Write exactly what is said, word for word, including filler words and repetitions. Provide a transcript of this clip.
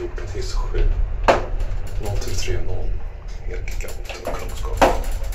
fjorton till sju noll till tre noll. Helt gigantiskt kunskap.